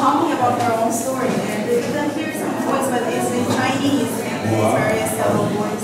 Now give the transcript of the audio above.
Talking about their own story, and then here's some voice, but it's in Chinese and it's very